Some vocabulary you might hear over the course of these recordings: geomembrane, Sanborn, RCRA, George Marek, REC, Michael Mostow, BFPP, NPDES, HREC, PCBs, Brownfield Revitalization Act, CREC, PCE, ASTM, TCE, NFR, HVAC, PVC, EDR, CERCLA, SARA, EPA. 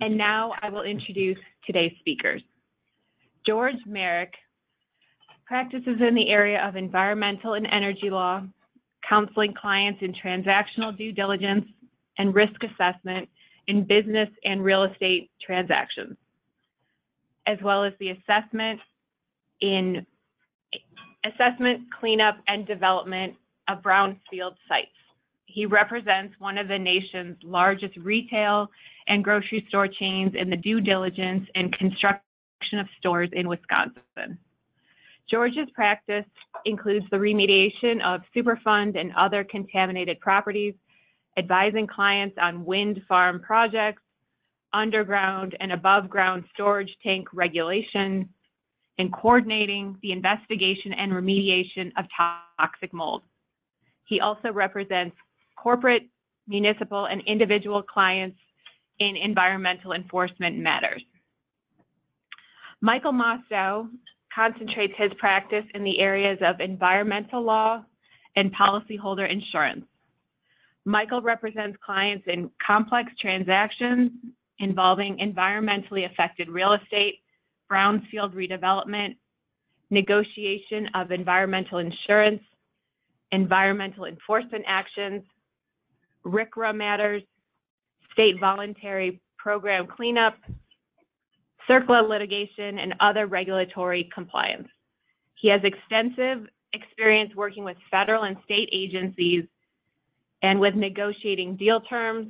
And now I will introduce today's speakers. George Marek practices in the area of environmental and energy law, counseling clients in transactional due diligence and risk assessment in business and real estate transactions, as well as the assessment, cleanup, and development of brownfield sites. He represents one of the nation's largest retail and grocery store chains in the due diligence and construction of stores in Wisconsin. George's practice includes the remediation of Superfund and other contaminated properties, advising clients on wind farm projects, underground and above ground storage tank regulation, and coordinating the investigation and remediation of toxic mold. He also represents corporate, municipal, and individual clients in environmental enforcement matters. Michael Mostow concentrates his practice in the areas of environmental law and policyholder insurance. Michael represents clients in complex transactions involving environmentally affected real estate, brownfield redevelopment, negotiation of environmental insurance, environmental enforcement actions, RCRA matters, state voluntary program cleanup, CERCLA litigation, and other regulatory compliance. He has extensive experience working with federal and state agencies and with negotiating deal terms,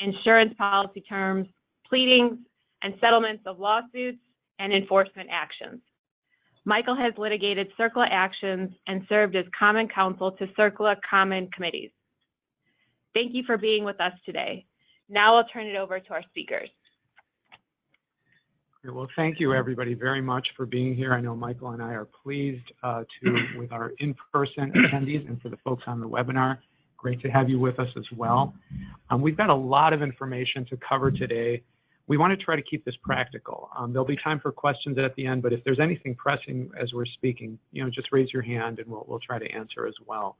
insurance policy terms, pleadings, and settlements of lawsuits and enforcement actions. Michael has litigated CERCLA actions and served as common counsel to CERCLA common committees. Thank you for being with us today. Now I'll turn it over to our speakers. Well, thank you everybody very much for being here. I know Michael and I are pleased with our in-person attendees and for the folks on the webinar. Great to have you with us as well. We've got a lot of information to cover today. We want to try to keep this practical. There'll be time for questions at the end, but if there's anything pressing as we're speaking, you know, just raise your hand and we'll try to answer as well.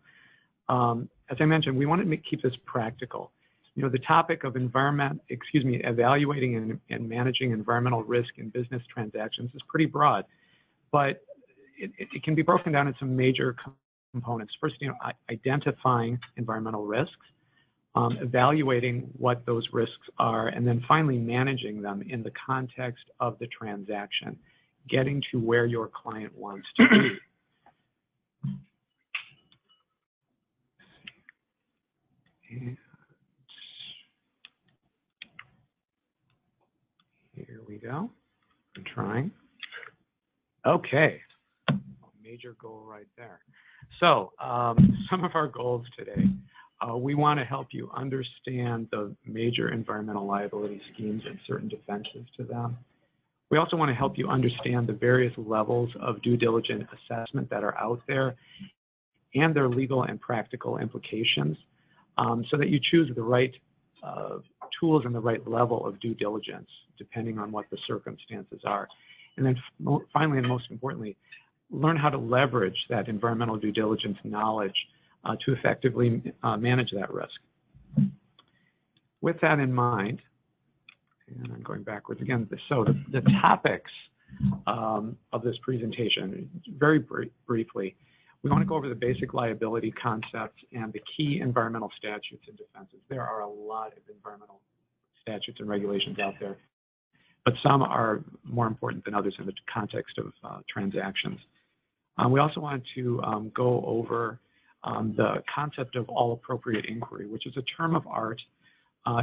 As I mentioned, we want to keep this practical. You know, the topic of evaluating and managing environmental risk in business transactions is pretty broad, but it can be broken down into major components. First, you know, identifying environmental risks, evaluating what those risks are, and then finally managing them in the context of the transaction, getting to where your client wants to be. And here we go. I'm trying. Okay. Major goal right there. So some of our goals today. We want to help you understand the major environmental liability schemes and certain defenses to them. We also want to help you understand the various levels of due diligence assessment that are out there and their legal and practical implications, so that you choose the right tools and the right level of due diligence, depending on what the circumstances are. And then finally, and most importantly, learn how to leverage that environmental due diligence knowledge to effectively manage that risk. With that in mind, and I'm going backwards again, so the topics of this presentation, very briefly, we want to go over the basic liability concepts and the key environmental statutes and defenses. There are a lot of environmental statutes and regulations out there, but some are more important than others in the context of transactions. We also want to go over the concept of all appropriate inquiry, which is a term of art.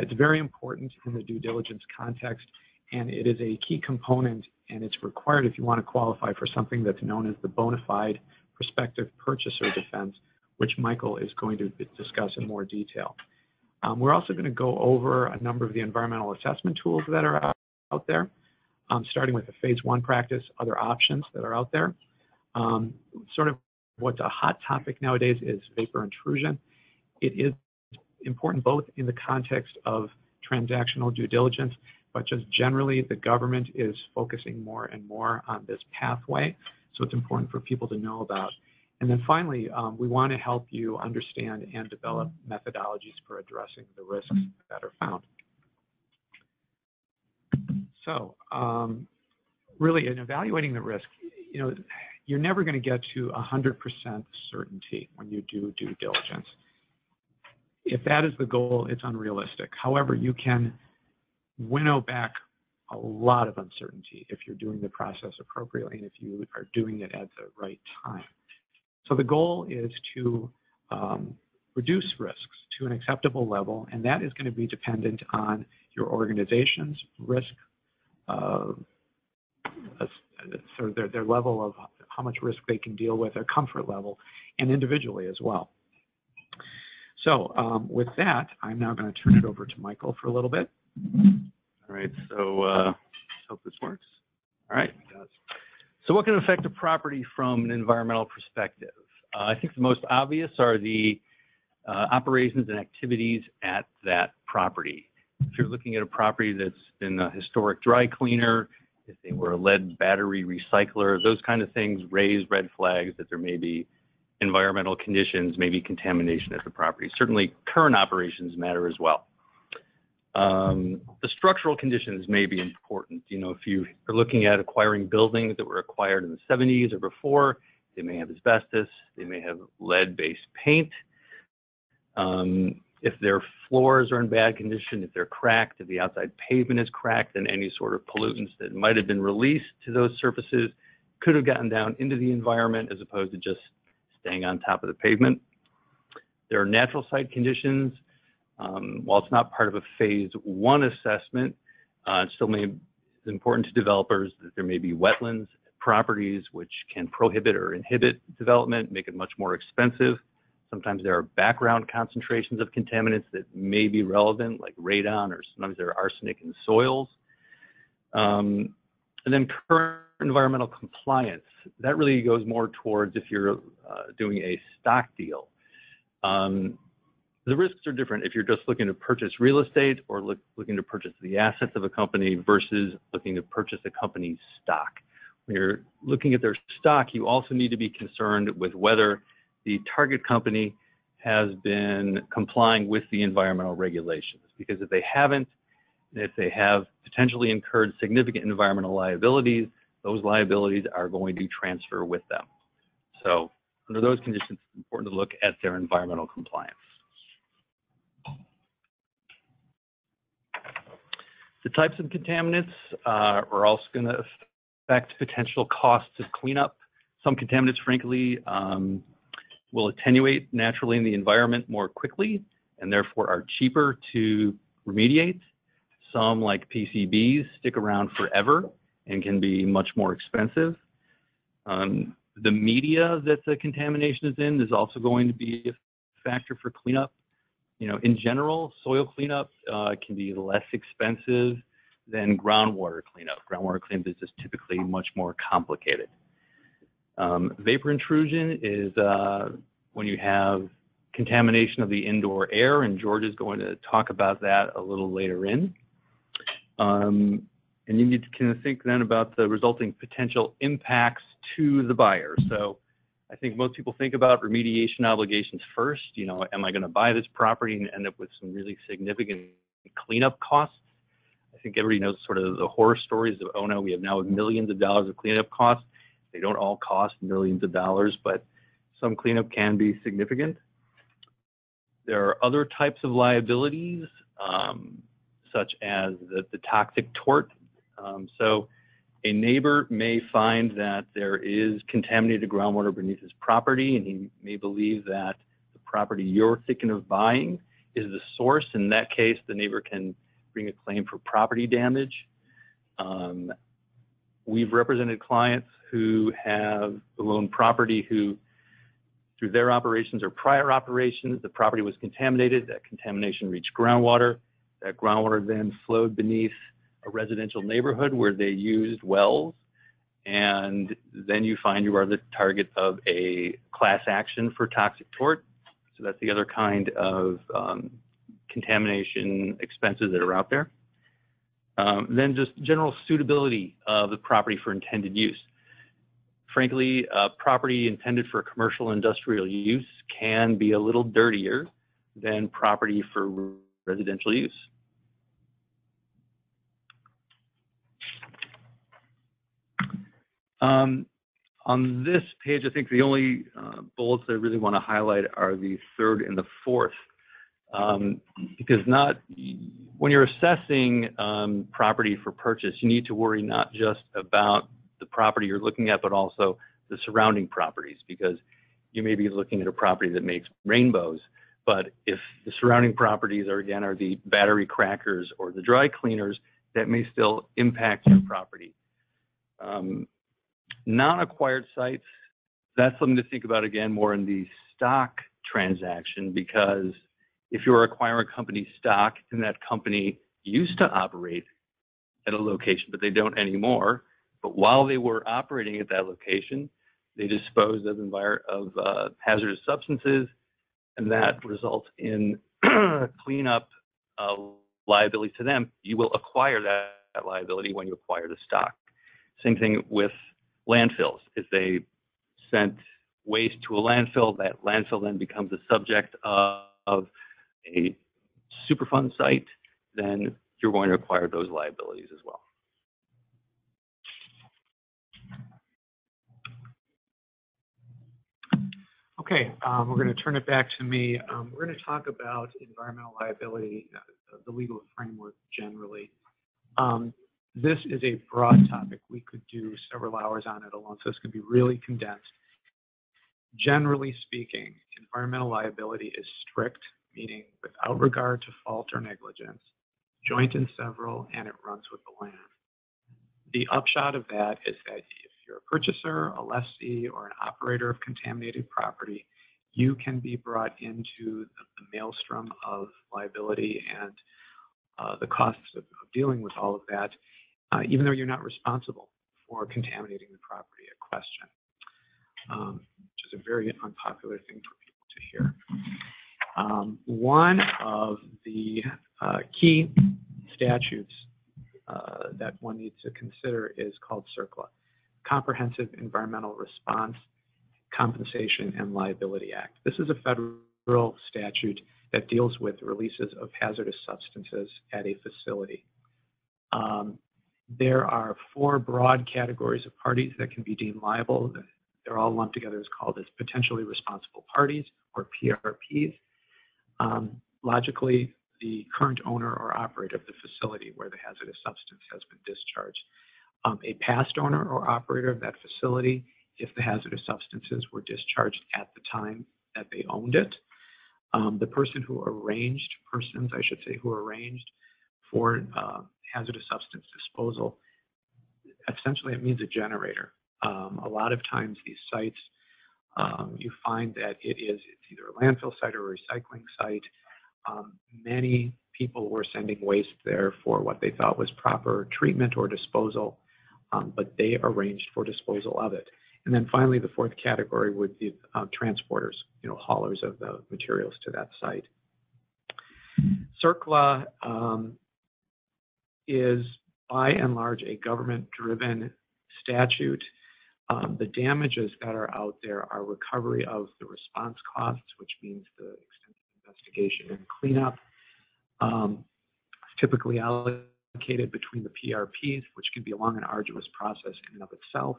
It's very important in the due diligence context, and it is a key component, and it's required if you want to qualify for something that's known as the bona fide prospective purchaser defense, which Michael is going to discuss in more detail. We're also going to go over a number of the environmental assessment tools that are out there, starting with the phase 1 practice, other options that are out there. Sort of what's a hot topic nowadays is vapor intrusion. It is important both in the context of transactional due diligence, but just generally the government is focusing more and more on this pathway, so it's important for people to know about. And then finally, we want to help you understand and develop methodologies for addressing the risks that are found. so. Really, in evaluating the risk, you know, you're never going to get to 100% certainty when you do due diligence. If that is the goal, it's unrealistic. However, you can winnow back a lot of uncertainty if you're doing the process appropriately and if you are doing it at the right time. So the goal is to reduce risks to an acceptable level, and that is going to be dependent on your organization's risk, sort of their level of how much risk they can deal with, their comfort level, and individually as well. So with that, I'm now going to turn it over to Michael for a little bit. All right, so hope this works. All right, it does. So what can affect a property from an environmental perspective? I think the most obvious are the operations and activities at that property. If you're looking at a property that's been a historic dry cleaner, if they were a lead battery recycler, those kind of things raise red flags that there may be environmental conditions, maybe contamination at the property. Certainly current operations matter as well. The structural conditions may be important. You know, if you are looking at acquiring buildings that were acquired in the 70s or before, they may have asbestos, they may have lead-based paint. If their floors are in bad condition, if they're cracked, if the outside pavement is cracked, then any sort of pollutants that might have been released to those surfaces could have gotten down into the environment as opposed to just staying on top of the pavement. There are natural site conditions. While it's not part of a phase 1 assessment, it still may be important to developers that there may be wetlands properties which can prohibit or inhibit development, make it much more expensive. Sometimes there are background concentrations of contaminants that may be relevant, like radon, or sometimes there are arsenic in soils. And then current environmental compliance. That really goes more towards if you're doing a stock deal. The risks are different if you're just looking to purchase real estate or looking to purchase the assets of a company versus looking to purchase a company's stock. When you're looking at their stock, you also need to be concerned with whether the target company has been complying with the environmental regulations, because if they haven't, if they have potentially incurred significant environmental liabilities, those liabilities are going to transfer with them. So under those conditions, it's important to look at their environmental compliance. The types of contaminants are also going to affect potential costs of cleanup. Some contaminants, frankly, will attenuate naturally in the environment more quickly and therefore are cheaper to remediate. Some, like PCBs, stick around forever and can be much more expensive. The media that the contamination is in is also going to be a factor for cleanup. You know, in general, soil cleanup can be less expensive than groundwater cleanup. Groundwater cleanup is just typically much more complicated. Vapor intrusion is when you have contamination of the indoor air, and George is going to talk about that a little later in. And you need to kind of think then about the resulting potential impacts to the buyer. So I think most people think about remediation obligations first. You know, am I going to buy this property and end up with some really significant cleanup costs? I think everybody knows sort of the horror stories of, oh no, we have now millions of dollars of cleanup costs. They don't all cost millions of dollars, but some cleanup can be significant. There are other types of liabilities, such as the toxic tort. So a neighbor may find that there is contaminated groundwater beneath his property, and he may believe that the property you're thinking of buying is the source. In that case, the neighbor can bring a claim for property damage. We've represented clients who have owned property who, through their operations or prior operations, the property was contaminated, that contamination reached groundwater, that groundwater then flowed beneath a residential neighborhood where they used wells, and then you find you are the target of a class action for toxic tort. So that's the other kind of contamination expenses that are out there. Then just general suitability of the property for intended use. Frankly, property intended for commercial industrial use can be a little dirtier than property for residential use. On this page, I think the only bullets I really want to highlight are the third and the fourth, because when you're assessing property for purchase, you need to worry not just about the property you're looking at, but also the surrounding properties, because you may be looking at a property that makes rainbows, but if the surrounding properties are the battery crackers or the dry cleaners, that may still impact your property. Non-acquired sites, that's something to think about again more in the stock transaction, because if you're acquiring a company's stock and that company used to operate at a location, but they don't anymore, but while they were operating at that location, they disposed of hazardous substances, and that results in cleanup liability to them. You will acquire that liability when you acquire the stock. Same thing with landfills. If they sent waste to a landfill, that landfill then becomes the subject of a Superfund site, then you're going to acquire those liabilities as well. Okay, we're going to turn it back to me. We're going to talk about environmental liability, the legal framework generally. This is a broad topic. We could do several hours on it alone, so this could be really condensed. Generally speaking, environmental liability is strict, meaning without regard to fault or negligence, joint and several, and it runs with the land. The upshot of that is that if you're a purchaser, a lessee, or an operator of contaminated property, you can be brought into the maelstrom of liability and the costs of dealing with all of that, even though you're not responsible for contaminating the property at question, which is a very unpopular thing for people to hear. One of the key statutes that one needs to consider is called CERCLA, Comprehensive Environmental Response, Compensation, and Liability Act. This is a federal statute that deals with releases of hazardous substances at a facility. There are four broad categories of parties that can be deemed liable. They're all lumped together as potentially responsible parties, or PRPs. Logically, the current owner or operator of the facility where the hazardous substance has been discharged. A past owner or operator of that facility, if the hazardous substances were discharged at the time that they owned it. The person who arranged, who arranged for hazardous substance disposal, essentially it means a generator. A lot of times these sites, you find that it's either a landfill site or a recycling site. Many people were sending waste there for what they thought was proper treatment or disposal, but they arranged for disposal of it. And then finally, the fourth category would be transporters, haulers of the materials to that site. CERCLA is by and large a government-driven statute. The damages that are out there are recovery of the response costs, which means the investigation and cleanup, typically allocated between the PRPs, which can be a long and arduous process in and of itself.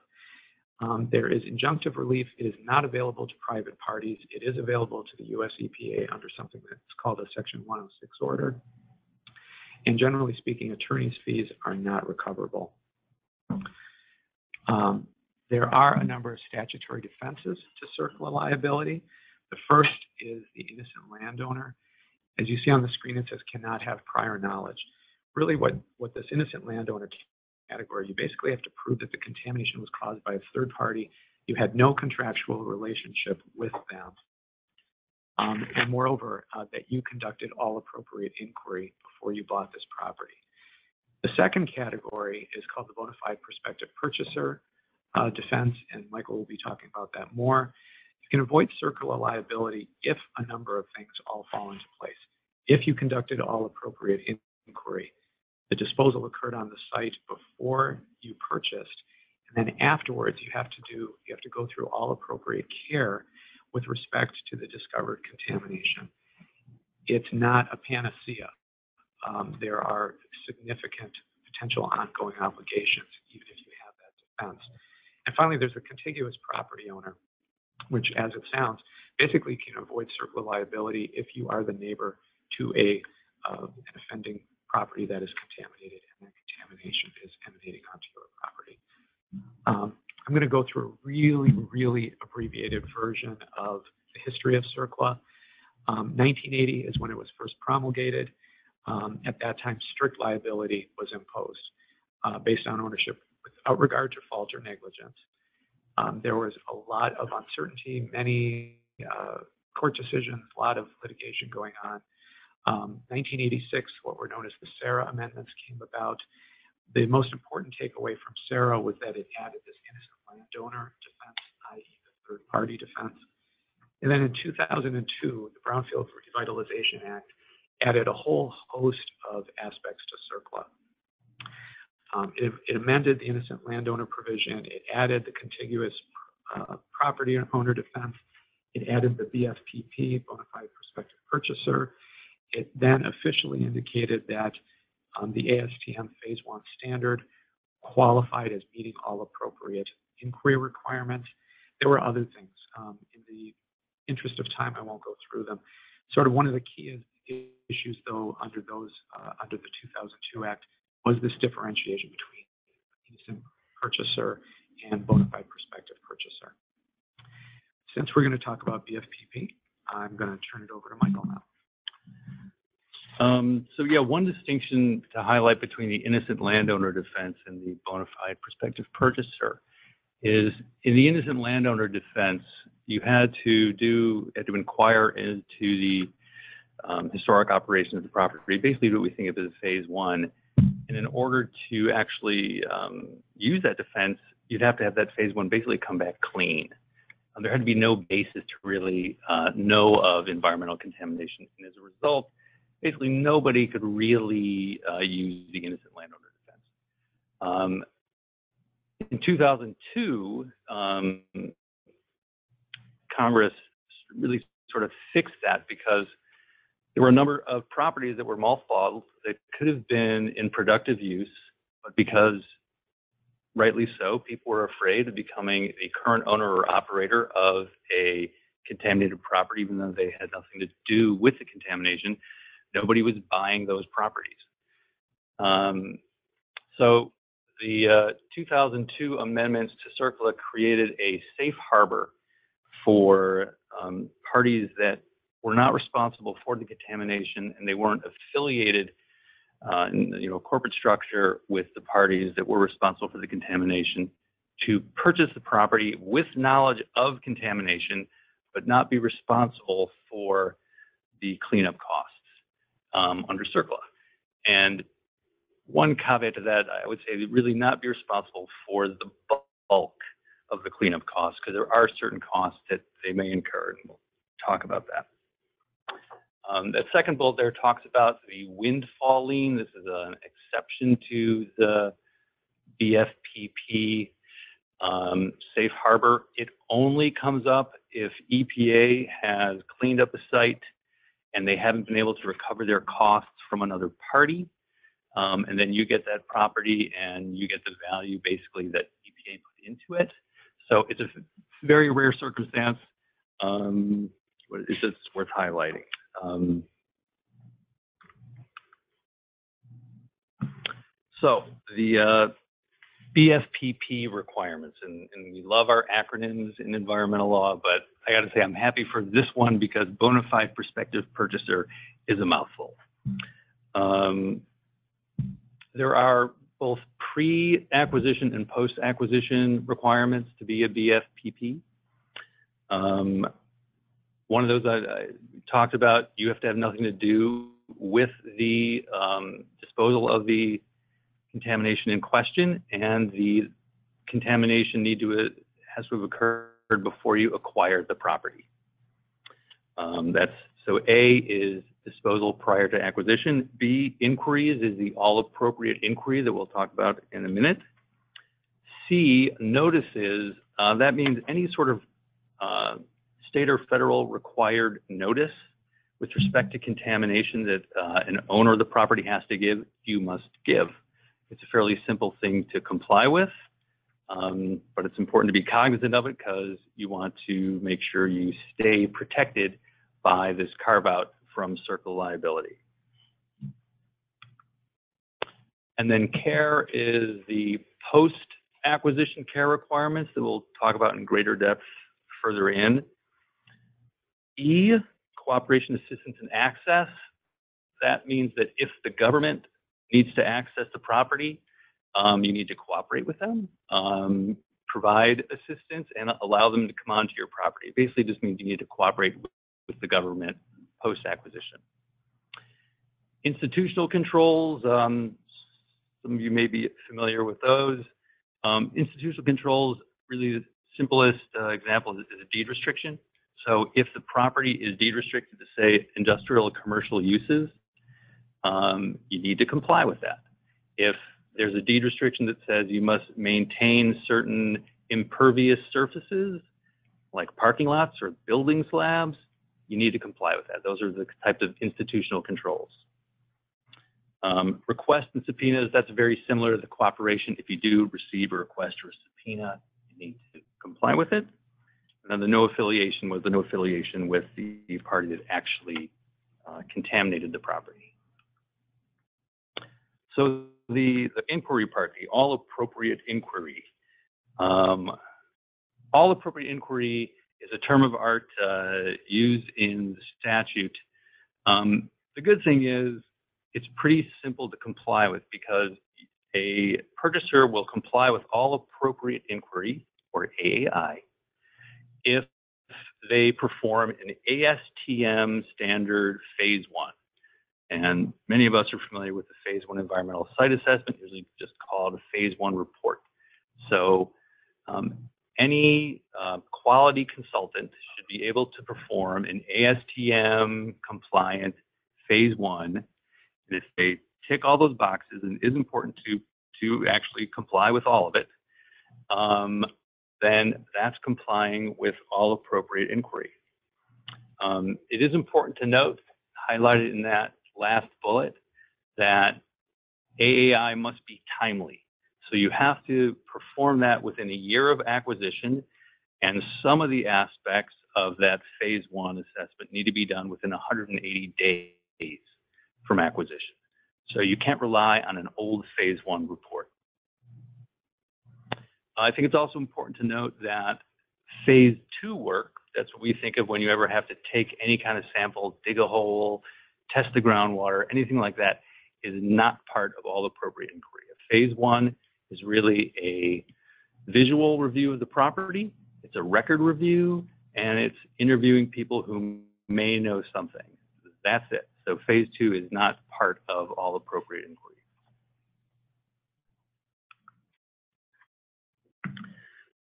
There is injunctive relief. It is not available to private parties. It is available to the US EPA under something that's called a Section 106 order. And generally speaking, attorney's fees are not recoverable. There are a number of statutory defenses to CERCLA liability. The first is the innocent landowner. As you see on the screen, it says cannot have prior knowledge. Really what this innocent landowner category, you basically have to prove that the contamination was caused by a third party. You had no contractual relationship with them. And moreover, that you conducted all appropriate inquiry before you bought this property. The second category is called the bona fide prospective purchaser defense, and Michael will be talking about that more. You can avoid CERCLA liability if a number of things all fall into place. If you conducted all appropriate inquiry, the disposal occurred on the site before you purchased, and then afterwards you have to go through all appropriate care with respect to the discovered contamination. It's not a panacea. There are significant potential ongoing obligations, even if you have that defense. And finally, there's a contiguous property owner, which, as it sounds, basically can avoid CERCLA liability if you are the neighbor to an offending property that is contaminated, and that contamination is emanating onto your property. I'm going to go through a really, really abbreviated version of the history of CERCLA. 1980 is when it was first promulgated. At that time, strict liability was imposed based on ownership without regard to fault or negligence. There was a lot of uncertainty, many court decisions, a lot of litigation going on. 1986, what were known as the SARA amendments came about. The most important takeaway from SARA was that it added this innocent landowner defense, i.e. the third party defense. And then in 2002, the Brownfield Revitalization Act added a whole host of aspects to CERCLA. It amended the innocent landowner provision. It added the contiguous property owner defense. It added the BFPP, bona fide prospective purchaser. It then officially indicated that the ASTM Phase 1 standard qualified as meeting all appropriate inquiry requirements. There were other things. In the interest of time, I won't go through them. Sort of one of the key issues, though, under the 2002 Act was this differentiation between innocent purchaser and bona fide prospective purchaser. Since we're going to talk about BFPP, I'm going to turn it over to Michael now. So yeah, one distinction to highlight between the innocent landowner defense and the bona fide prospective purchaser is in the innocent landowner defense, you had to inquire into the historic operations of the property, basically what we think of as phase one. And in order to actually use that defense, you'd have to have that phase one basically come back clean. There had to be no basis to really know of environmental contamination. And as a result, basically nobody could really use the innocent landowner defense. In 2002, Congress really sort of fixed that because there were a number of properties that were mothballed that could have been in productive use, but because, rightly so, people were afraid of becoming the current owner or operator of a contaminated property, even though they had nothing to do with the contamination. Nobody was buying those properties. So the 2002 amendments to CERCLA created a safe harbor for parties that were not responsible for the contamination, and they weren't affiliated in corporate structure with the parties that were responsible for the contamination, to purchase the property with knowledge of contamination, but not be responsible for the cleanup costs under CERCLA. And one caveat to that, I would say, really not be responsible for the bulk of the cleanup costs, because there are certain costs that they may incur, and we'll talk about that. That second bullet there talks about the windfall lien. This is an exception to the BFPP safe harbor. It only comes up if EPA has cleaned up a site and they haven't been able to recover their costs from another party. And then you get that property and you get the value basically that EPA put into it. So it's a very rare circumstance. It's just worth highlighting. So the BFPP requirements, and we love our acronyms in environmental law, but I got to say I'm happy for this one because bona fide prospective purchaser is a mouthful. There are both pre-acquisition and post-acquisition requirements to be a BFPP. One of those I talked about, you have to have nothing to do with the disposal of the contamination in question, and the contamination has to have occurred before you acquired the property. So A is disposal prior to acquisition. B, inquiries, is the all appropriate inquiry that we'll talk about in a minute. C, notices, that means any sort of state or federal required notice with respect to contamination that an owner of the property has to give, you must give. It's a fairly simple thing to comply with. But it's important to be cognizant of it because you want to make sure you stay protected by this carve-out from CERCLA liability. And then CARE is the post-acquisition care requirements that we'll talk about in greater depth further in. E, cooperation, assistance, and access. That means that if the government needs to access the property, you need to cooperate with them, provide assistance, and allow them to come onto your property. It basically just means you need to cooperate with the government post-acquisition. Institutional controls, some of you may be familiar with those. Institutional controls, really the simplest example is a deed restriction. So if the property is deed restricted to, say, industrial or commercial uses, you need to comply with that. If there's a deed restriction that says you must maintain certain impervious surfaces, like parking lots or building slabs, you need to comply with that. Those are the types of institutional controls. Requests and subpoenas, that's very similar to the cooperation. If you do receive a request or a subpoena, you need to comply with it. And then the no affiliation was the no affiliation with the party that actually contaminated the property. So the inquiry part, the all appropriate inquiry. All appropriate inquiry is a term of art used in the statute. The good thing is, it's pretty simple to comply with because a purchaser will comply with all appropriate inquiry, or AAI, if they perform an ASTM standard phase one. And many of us are familiar with the phase one environmental site assessment, usually just called a phase one report. So any quality consultant should be able to perform an ASTM compliant phase one. And if they tick all those boxes, and it is important to actually comply with all of it, then that's complying with all appropriate inquiry. It is important to note, highlighted in that last bullet, that AAI must be timely. So you have to perform that within a year of acquisition, and some of the aspects of that phase one assessment need to be done within 180 days from acquisition. So you can't rely on an old phase one report. I think it's also important to note that phase two work, that's what we think of when you ever have to take any kind of sample, dig a hole, test the groundwater, anything like that, is not part of all appropriate inquiry. Phase one is really a visual review of the property, it's a record review, and it's interviewing people who may know something. That's it. So phase two is not part of all appropriate inquiry.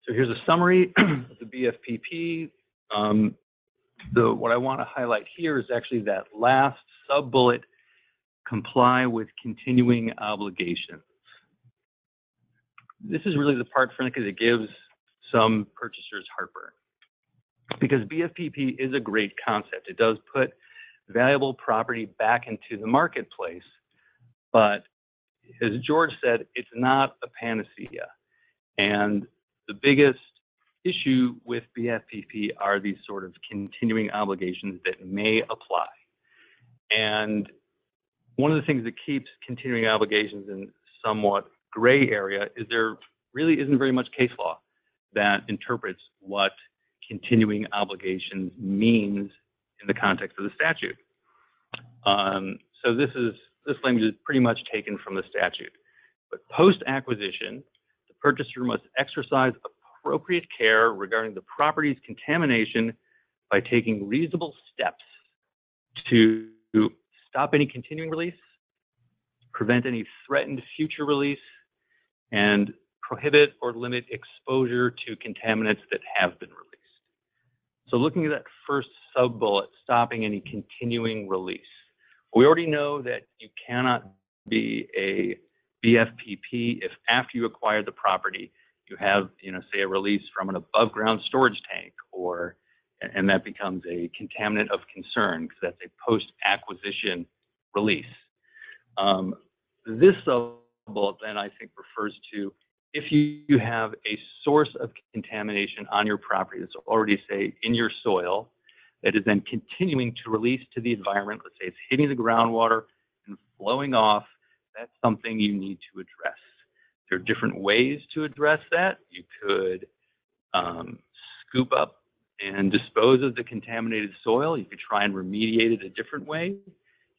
So here's a summary of the BFPP. What I want to highlight here is actually that last sub-bullet, comply with continuing obligations. This is really the part, frankly, that gives some purchasers heartburn, because BFPP is a great concept. It does put valuable property back into the marketplace, but as George said, it's not a panacea. And the biggest issue with BFPP are these sort of continuing obligations that may apply. And one of the things that keeps continuing obligations in somewhat gray area is there really isn't very much case law that interprets what continuing obligations means in the context of the statute. So this language is pretty much taken from the statute. But post-acquisition, the purchaser must exercise appropriate care regarding the property's contamination by taking reasonable steps to stop any continuing release, prevent any threatened future release, and prohibit or limit exposure to contaminants that have been released. So looking at that first sub-bullet, stopping any continuing release. We already know that you cannot be a BFPP if after you acquire the property, you have, say a release from an above ground storage tank, or, and that becomes a contaminant of concern, because that's a post-acquisition release. This sub-bullet then I think refers to if you have a source of contamination on your property that's already, say, in your soil, that is then continuing to release to the environment, let's say it's hitting the groundwater and flowing off, that's something you need to address. There are different ways to address that. You could scoop up and dispose of the contaminated soil. You could try and remediate it a different way.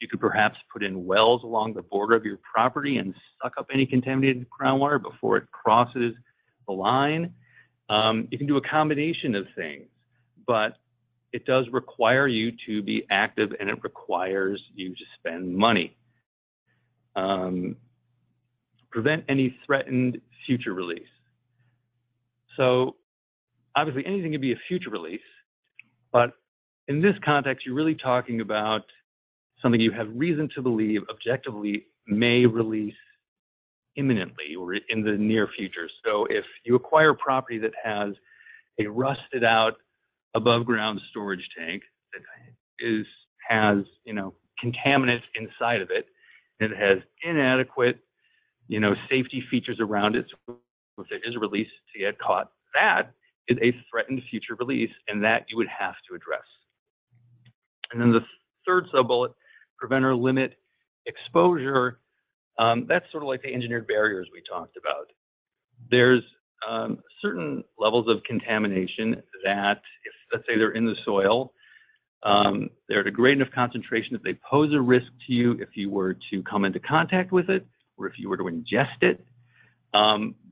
You could perhaps put in wells along the border of your property and suck up any contaminated groundwater before it crosses the line. You can do a combination of things, but it does require you to be active, and it requires you to spend money. Prevent any threatened future release. So obviously anything can be a future release, but in this context, you're really talking about something you have reason to believe objectively may release imminently or in the near future. So if you acquire property that has a rusted out above ground storage tank that has, you know, contaminants inside of it, and it has inadequate, you know, safety features around it, so if there is a release to get caught, that is a threatened future release, and that you would have to address. And then the third sub-bullet, prevent or limit exposure, that's sort of like the engineered barriers we talked about. There's certain levels of contamination that, if, let's say they're in the soil, they're at a great enough concentration that they pose a risk to you if you were to come into contact with it, or if you were to ingest it,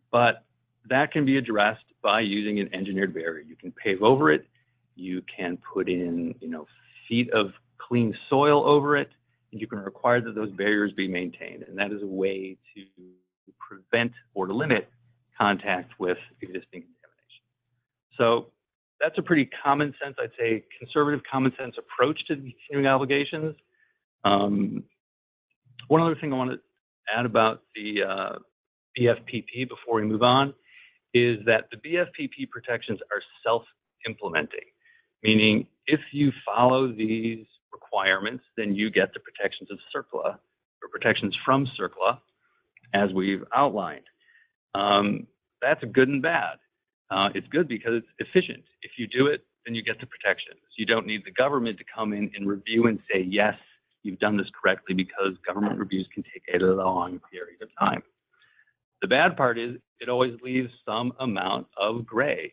but that can be addressed by using an engineered barrier. You can pave over it, you can put in, you know, feet of clean soil over it, and you can require that those barriers be maintained. And that is a way to prevent or limit contact with existing contamination. So that's a pretty common sense, I'd say, conservative common sense approach to the continuing obligations. One other thing I want to add about the BFPP before we move on is that the BFPP protections are self-implementing, meaning if you follow these requirements, then you get the protections of CERCLA, or protections from CERCLA, as we've outlined. That's good and bad. It's good because it's efficient. If you do it, then you get the protections. You don't need the government to come in and review and say, yes, you've done this correctly, because government reviews can take a long period of time. The bad part is it always leaves some amount of gray,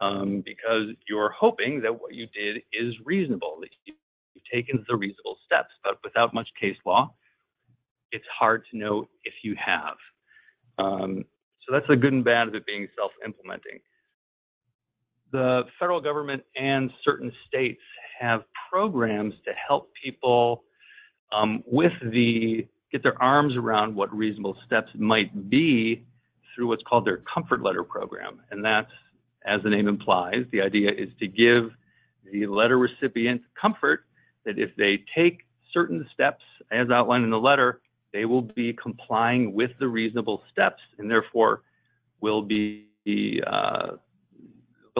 because you're hoping that what you did is reasonable, that you've taken the reasonable steps, but without much case law, it's hard to know if you have. So that's the good and bad of it being self-implementing. The federal government and certain states have programs to help people get their arms around what reasonable steps might be through what's called their comfort letter program. And that's, as the name implies, the idea is to give the letter recipient comfort that if they take certain steps as outlined in the letter, they will be complying with the reasonable steps and therefore will be, they'll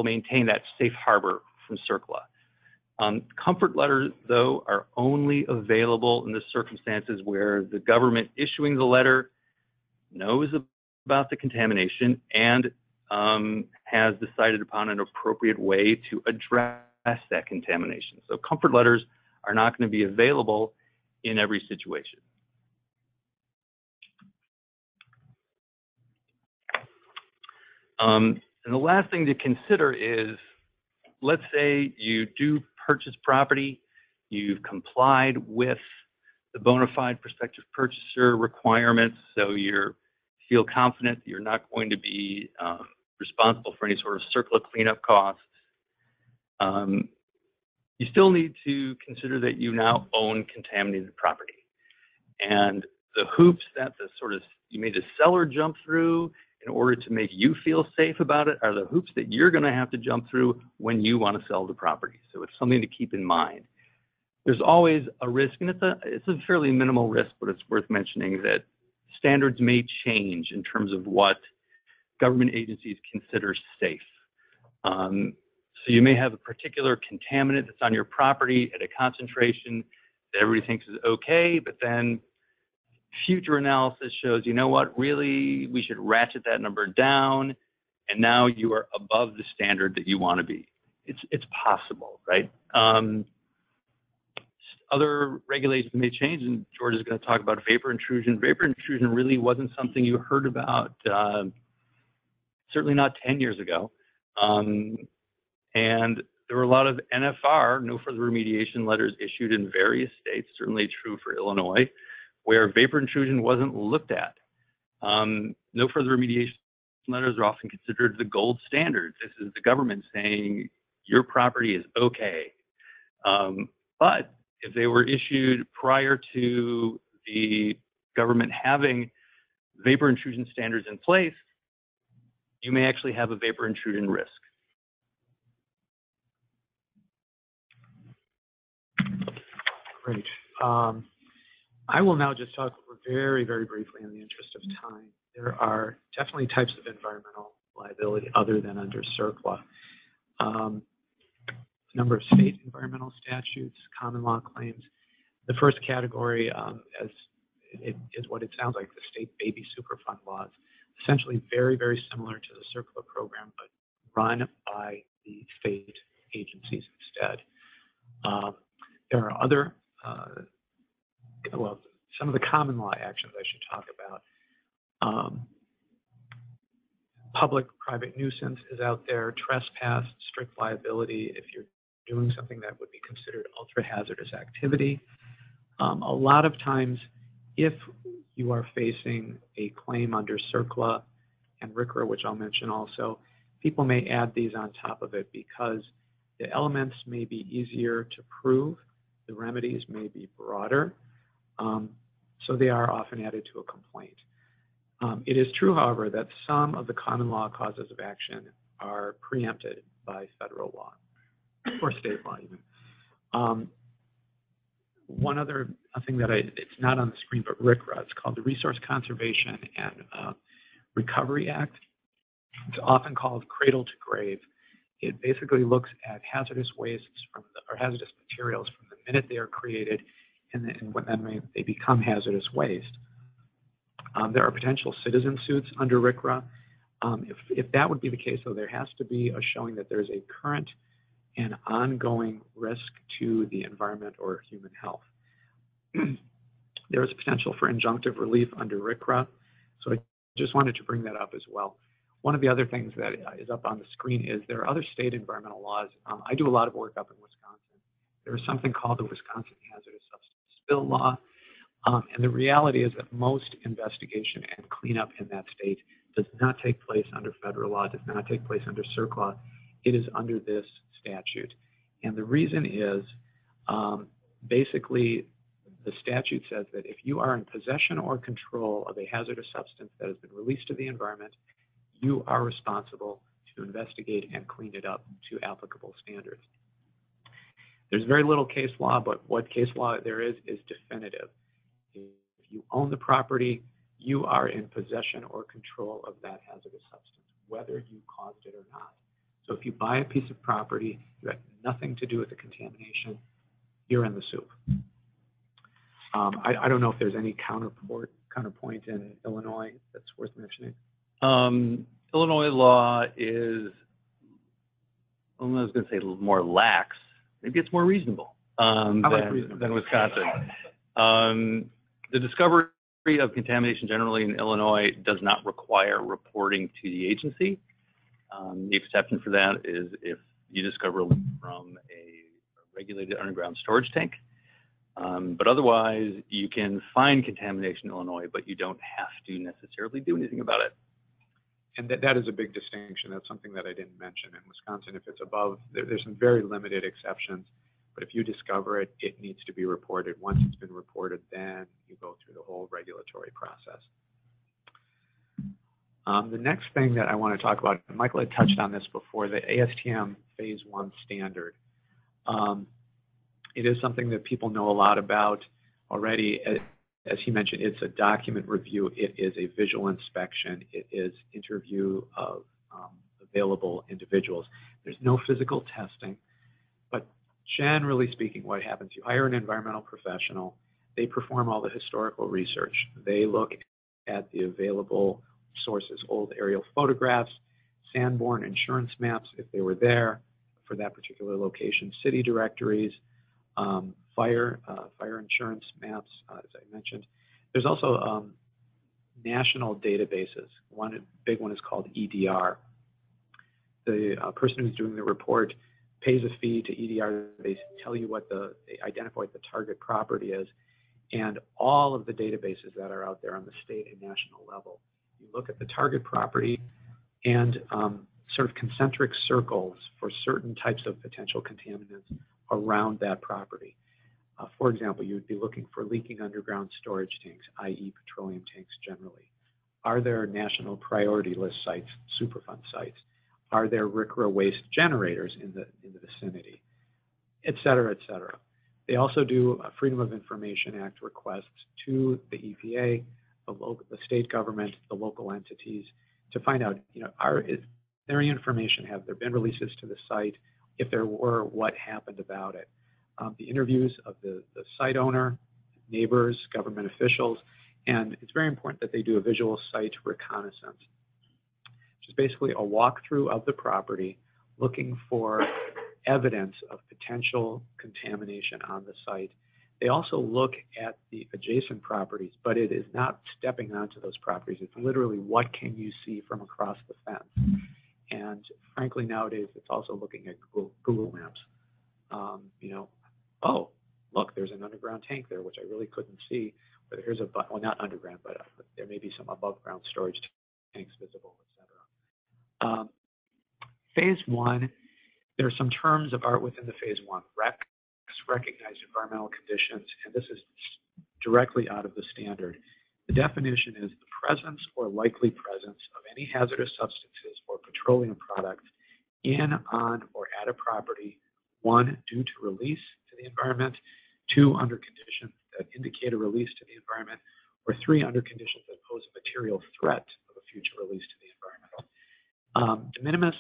maintain that safe harbor from CERCLA. Comfort letters, though, are only available in the circumstances where the government issuing the letter knows about the contamination and has decided upon an appropriate way to address that contamination. So comfort letters are not going to be available in every situation. And the last thing to consider is, let's say you do purchase property, you've complied with the bona fide prospective purchaser requirements, so you feel confident that you're not going to be responsible for any sort of CERCLA cleanup costs. You still need to consider that you now own contaminated property. And the hoops that you made a seller jump through in order to make you feel safe about it are the hoops that you're going to have to jump through when you want to sell the property. So it's something to keep in mind. There's always a risk, and it's a fairly minimal risk, but it's worth mentioning that standards may change in terms of what government agencies consider safe. So you may have a particular contaminant that's on your property at a concentration that everybody thinks is okay, but then future analysis shows, you know what, really, we should ratchet that number down, and now you are above the standard that you want to be. It's possible, right? Other regulations may change, and George is going to talk about vapor intrusion. Vapor intrusion really wasn't something you heard about, certainly not 10 years ago. And there were a lot of NFR, no further remediation letters, issued in various states, certainly true for Illinois, where vapor intrusion wasn't looked at. No further remediation letters are often considered the gold standard. This is the government saying your property is okay. But if they were issued prior to the government having vapor intrusion standards in place, you may actually have a vapor intrusion risk. Great. I will now just talk very, very briefly in the interest of time. There are definitely types of environmental liability other than under CERCLA. A number of state environmental statutes, common law claims. The first category is what it sounds like, the state baby Superfund laws, essentially very, very similar to the CERCLA program, but run by the state agencies instead. There are other, well, some of the common law actions I should talk about. Public-private nuisance is out there, trespass, strict liability if you're doing something that would be considered ultra-hazardous activity. A lot of times, if you are facing a claim under CERCLA and RCRA, which I'll mention also, people may add these on top of it because the elements may be easier to prove, the remedies may be broader, so they are often added to a complaint. It is true, however, that some of the common law causes of action are preempted by federal law or state law even. One other thing that it's not on the screen, but RCRA, it's called the Resource Conservation and Recovery Act. It's often called cradle to grave. It basically looks at hazardous wastes from the, or hazardous materials from the minute they are created and then they become hazardous waste. There are potential citizen suits under RCRA. If that would be the case, though, there has to be a showing that there's a current and ongoing risk to the environment or human health. There is potential for injunctive relief under RCRA, so I just wanted to bring that up as well. One of the other things that is up on the screen is there are other state environmental laws. I do a lot of work up in Wisconsin. There is something called the Wisconsin Hazardous Substance Spill Law. And the reality is that most investigation and cleanup in that state does not take place under federal law, does not take place under CERCLA. It is under this statute. And the reason is basically the statute says that if you are in possession or control of a hazardous substance that has been released to the environment, you are responsible to investigate and clean it up to applicable standards. There's very little case law, but what case law there is definitive. If you own the property, you are in possession or control of that hazardous substance, whether you caused it or not. So if you buy a piece of property, you have nothing to do with the contamination, you're in the soup. I don't know if there's any counterpoint in Illinois that's worth mentioning. Illinois law is, I was going to say more lax. Maybe it's more reasonable, than Wisconsin. The discovery of contamination generally in Illinois does not require reporting to the agency. The exception for that is if you discover leak from a regulated underground storage tank. But otherwise, you can find contamination in Illinois, but you don't have to necessarily do anything about it. And that is a big distinction. That's something that I didn't mention. In Wisconsin, if it's above, there's some very limited exceptions. But if you discover it, it needs to be reported. Once it's been reported, then you go through the whole regulatory process. The next thing that I want to talk about, Michael had touched on this before, the ASTM Phase 1 standard. It is something that people know a lot about already. As he mentioned, it's a document review. It is a visual inspection. It is interview of available individuals. There's no physical testing. Generally speaking, what happens, you hire an environmental professional, They perform all the historical research. They look at the available sources, old aerial photographs, Sanborn insurance maps, if they were there for that particular location, city directories, fire insurance maps, as I mentioned. There's also national databases. One big one is called EDR. The person who's doing the report pays a fee to EDR. They tell you what they identify what the target property is, and all of the databases that are out there on the state and national level. You look at the target property and sort of concentric circles for certain types of potential contaminants around that property. For example, you would be looking for leaking underground storage tanks, i.e. petroleum tanks generally. Are there national priority list sites, Superfund sites? Are there RCRA waste generators in the vicinity, et cetera, et cetera. They also do Freedom of Information Act requests to the EPA, the state government, the local entities, to find out, you know, is there any information? Have there been releases to the site? If there were, what happened about it? The interviews of the site owner, neighbors, government officials, and it's very important that they do a visual site reconnaissance. Is basically a walkthrough of the property looking for evidence of potential contamination on the site. They also look at the adjacent properties, but it is not stepping onto those properties. It's literally what can you see from across the fence. And frankly, nowadays, it's also looking at Google Maps. You know, oh, look, there's an underground tank there, which I really couldn't see. But here's a, well, not underground, but there may be some above ground storage tanks visible. Phase one, there are some terms of art within the phase one. RECs, recognized environmental conditions, and this is directly out of the standard. The definition is the presence or likely presence of any hazardous substances or petroleum products in, on, or at a property, one, due to release to the environment, two, under conditions that indicate a release to the environment, or three, under conditions that pose a material threat of a future release to the environment. De minimis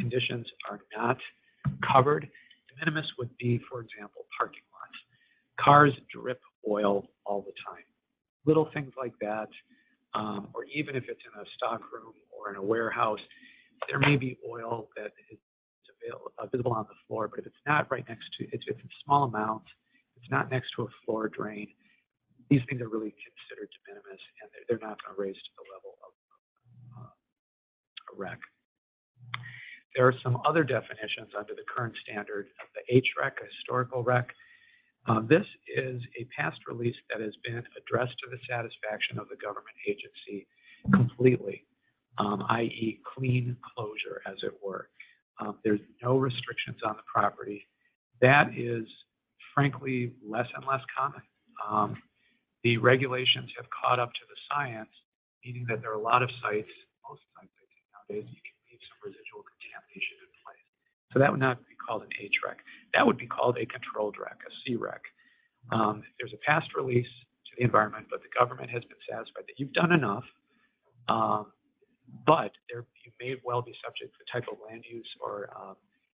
conditions are not covered. De minimis would be, for example, parking lots. Cars drip oil all the time. Little things like that, or even if it's in a stockroom or in a warehouse, there may be oil that is visible on the floor, but if it's not right next to, if it's in small amounts, it's not next to a floor drain, these things are really considered de minimis, and they're not going to raise to the level of REC. There are some other definitions under the current standard of the HREC, historical REC. This is a past release that has been addressed to the satisfaction of the government agency completely, i.e. clean closure, as it were. There's no restrictions on the property. That is, frankly, less and less common. The regulations have caught up to the science, meaning that there are a lot of sites, most sites, you can leave some residual contamination in place. So that would not be called an HREC. That would be called a controlled REC, a CREC. There's a past release to the environment, but the government has been satisfied that you've done enough, but you may well be subject to the type of land use or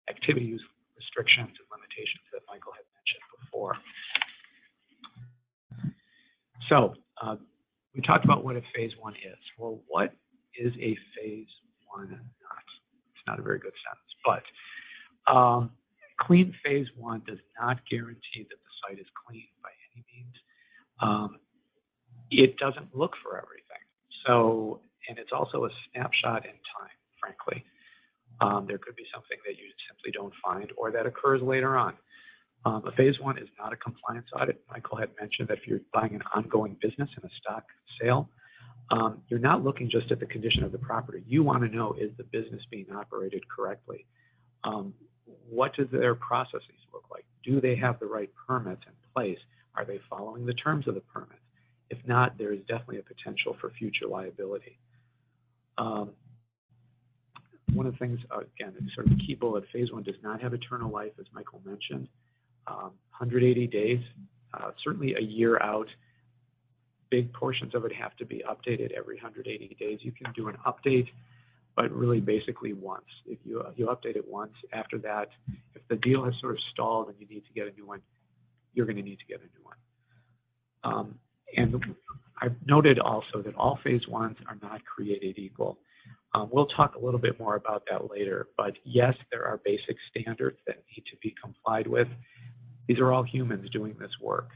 activity use restrictions and limitations that Michael had mentioned before. So we talked about what a phase one is. Well, what is a phase one not? It's not a very good sentence, but clean phase one does not guarantee that the site is clean by any means. It doesn't look for everything. So, and it's also a snapshot in time, frankly. There could be something that you simply don't find or that occurs later on. A phase one is not a compliance audit. Michael had mentioned that if you're buying an ongoing business in a stock sale, you're not looking just at the condition of the property. You want to know, is the business being operated correctly? What do their processes look like? Do they have the right permits in place? Are they following the terms of the permit? If not, there is definitely a potential for future liability. One of the things, again, it's sort of a key bullet, phase one does not have eternal life, as Michael mentioned. 180 days, certainly a year out. Big portions of it have to be updated every 180 days. You can do an update, but really basically once. If you update it once, after that, if the deal has sort of stalled and you need to get a new one, you're going to need to get a new one. And I've noted also that all phase ones are not created equal. We'll talk a little bit more about that later, but yes, there are basic standards that need to be complied with. These are all humans doing this work.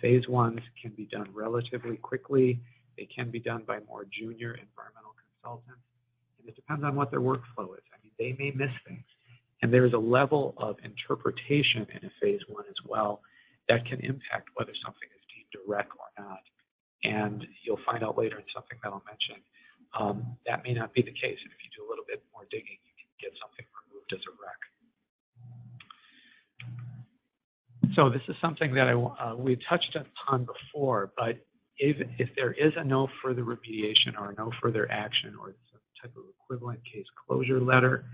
Phase ones can be done relatively quickly. They can be done by more junior environmental consultants. And it depends on what their workflow is. I mean, they may miss things. And there's a level of interpretation in a phase one as well that can impact whether something is deemed a wreck or not. And you'll find out later in something that I'll mention, that may not be the case. And if you do a little bit more digging, you can get something removed as a wreck. So this is something that we touched upon before, but if there is a no further remediation or a no further action or some type of equivalent case closure letter,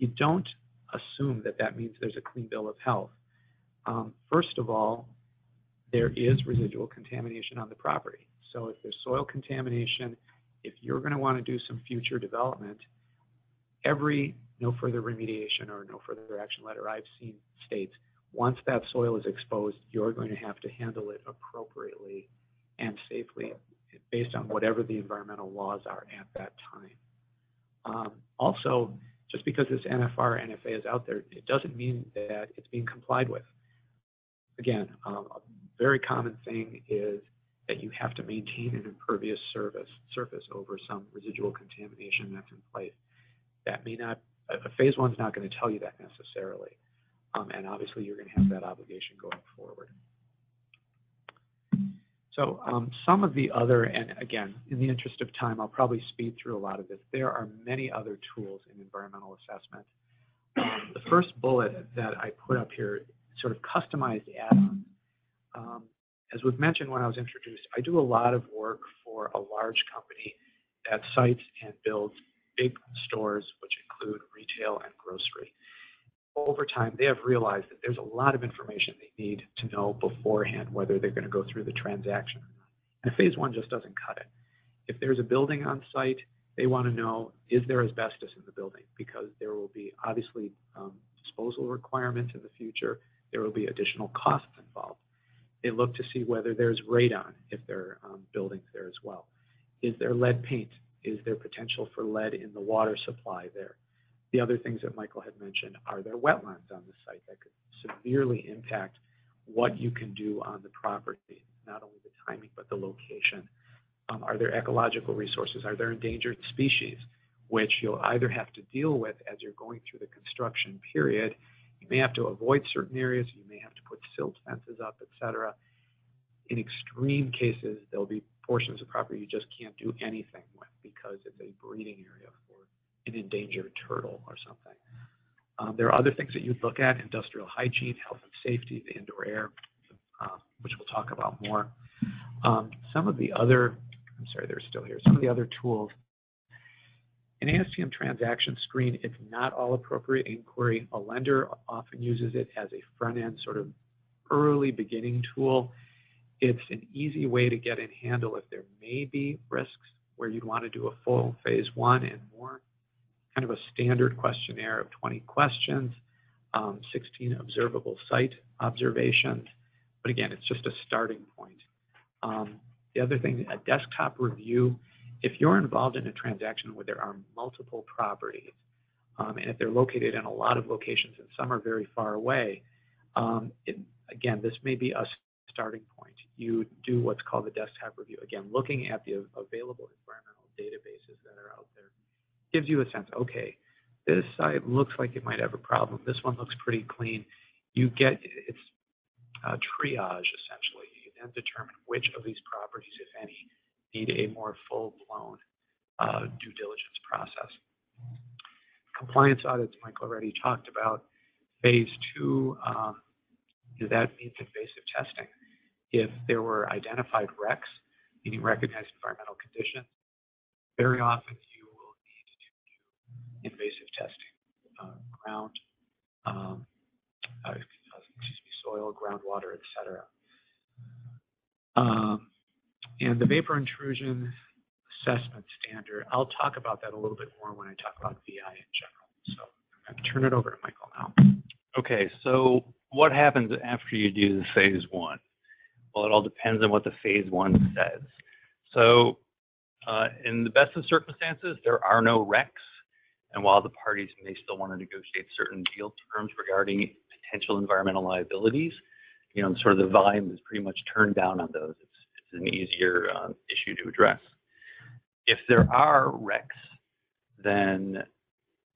you don't assume that that means there's a clean bill of health. First of all, there is residual contamination on the property. So if there's soil contamination, if you're going to want to do some future development, every no further remediation or no further action letter I've seen states, once that soil is exposed, you're going to have to handle it appropriately and safely based on whatever the environmental laws are at that time. Also, just because this NFR or NFA is out there, it doesn't mean that it's being complied with. Again, a very common thing is that you have to maintain an impervious surface over some residual contamination that's in place. That may not, phase one's not going to tell you that necessarily. And obviously you're going to have that obligation going forward. So some of the other, and again, in the interest of time, I'll probably speed through a lot of this. There are many other tools in environmental assessment. The first bullet that I put up here, sort of customized add-ons. As was mentioned when I was introduced, I do a lot of work for a large company that sites and builds big stores, which include retail and grocery. Over time, they have realized that there's a lot of information they need to know beforehand whether they're going to go through the transaction or not. And phase one just doesn't cut it. If there's a building on site, they want to know, is there asbestos in the building? Because there will be obviously disposal requirements in the future. There will be additional costs involved. They look to see whether there's radon if there are buildings there as well. Is there lead paint? Is there potential for lead in the water supply there? The other things that Michael had mentioned, are there wetlands on the site that could severely impact what you can do on the property, not only the timing, but the location? Are there ecological resources? Are there endangered species, which you'll either have to deal with as you're going through the construction period? You may have to avoid certain areas. You may have to put silt fences up, etc. In extreme cases, there'll be portions of property you just can't do anything with because it's a breeding area for an endangered turtle or something. There are other things that you'd look at, industrial hygiene, health and safety, the indoor air, which we'll talk about more. Some of the other, I'm sorry, they're still here, some of the other tools. An ASTM transaction screen, it's not all appropriate inquiry. A lender often uses it as a front-end sort of early beginning tool. It's an easy way to get in handle if there may be risks where you'd want to do a full phase one and more. Kind of a standard questionnaire of 20 questions, 16 observable site observations. But again, it's just a starting point. The other thing, a desktop review. If you're involved in a transaction where there are multiple properties, and if they're located in a lot of locations and some are very far away, again, this may be a starting point. You do what's called the desktop review. Again, looking at the available environmental databases that are out there gives you a sense, okay, this site looks like it might have a problem. This one looks pretty clean. You get, it's a triage, essentially. You then determine which of these properties, if any, need a more full-blown due diligence process. Compliance audits, Michael already talked about. Phase two, that means invasive testing. If there were identified wrecks, meaning recognized environmental conditions, very often you will need to do invasive testing, soil, groundwater, etc. And the vapor intrusion assessment standard, I'll talk about that a little bit more when I talk about VI in general. So I'm going to turn it over to Michael now. Okay, so what happens after you do the phase one? Well, it all depends on what the phase one says. So in the best of circumstances, there are no RECs. And while the parties may still want to negotiate certain deal terms regarding potential environmental liabilities, you know, sort of the volume is pretty much turned down on those. It's an easier issue to address. If there are RECs, then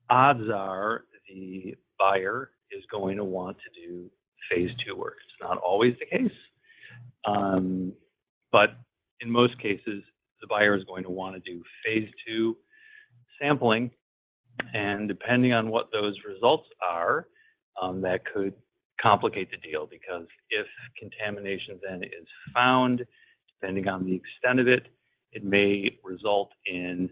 odds are the buyer is going to want to do phase two work. It's not always the case, but in most cases, the buyer is going to want to do phase two sampling. And depending on what those results are, that could complicate the deal, because if contamination then is found, depending on the extent of it, it may result in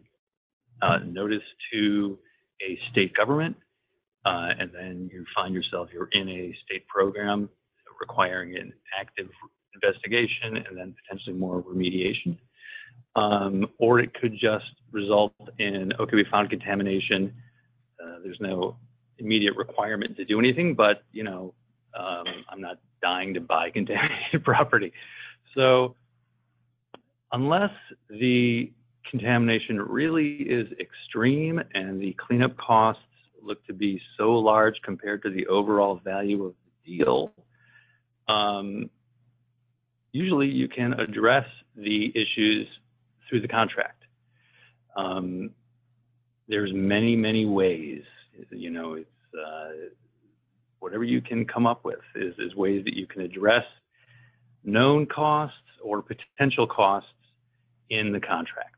notice to a state government, and then you find yourself, you're in a state program requiring an active investigation and then potentially more remediation. Or it could just result in, okay, we found contamination. There's no immediate requirement to do anything, but, you know, I'm not dying to buy contaminated property. So unless the contamination really is extreme and the cleanup costs look to be so large compared to the overall value of the deal, usually you can address the issues through the contract. There's many, many ways, you know, it's whatever you can come up with is ways that you can address known costs or potential costs in the contract.